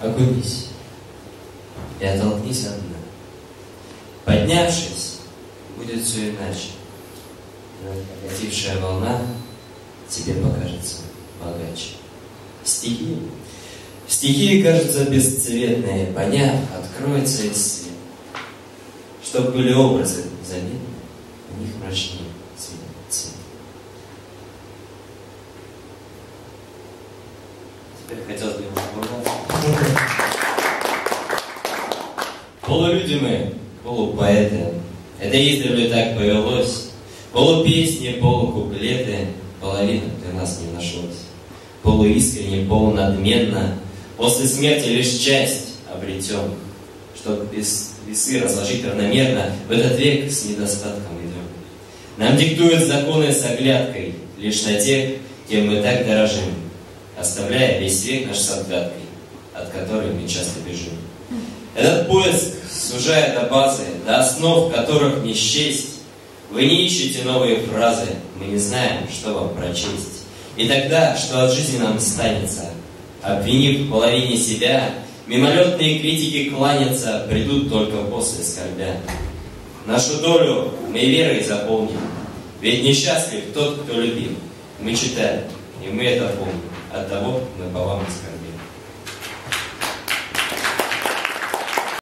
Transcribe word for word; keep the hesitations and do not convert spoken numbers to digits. Окупись и оттолкнись от дна. Поднявшись, будет все иначе. Накатившая волна тебе покажется богаче. Стихи. Стихи кажутся бесцветные, поняв, откроется и свет. Чтоб были образы заметны, у них мрачнее цвет. цвет. Теперь хотелось бы его поблагодарить. Полулюди мы, полупоэты. Это издревле так повелось. Полупесни, полукуплеты, половина для нас не нашлось. Полуискренне, полунадменно, после смерти лишь часть обретем. Чтоб без весы разложить равномерно, в этот век с недостатком идем. Нам диктуют законы с оглядкой, лишь на тех, кем мы так дорожим, оставляя весь век наш с отгадкой, от которой мы часто бежим. Этот поиск сужает до базы, до основ, которых не счесть. Вы не ищете новые фразы, мы не знаем, что вам прочесть. И тогда, что от жизни нам станется, обвинив в половине себя, мимолетные критики кланятся, придут только после скорбя. Нашу долю мы верой заполним, ведь несчастлив тот, кто любил. Мы читаем, и мы это помним, оттого мы по вам скорбим.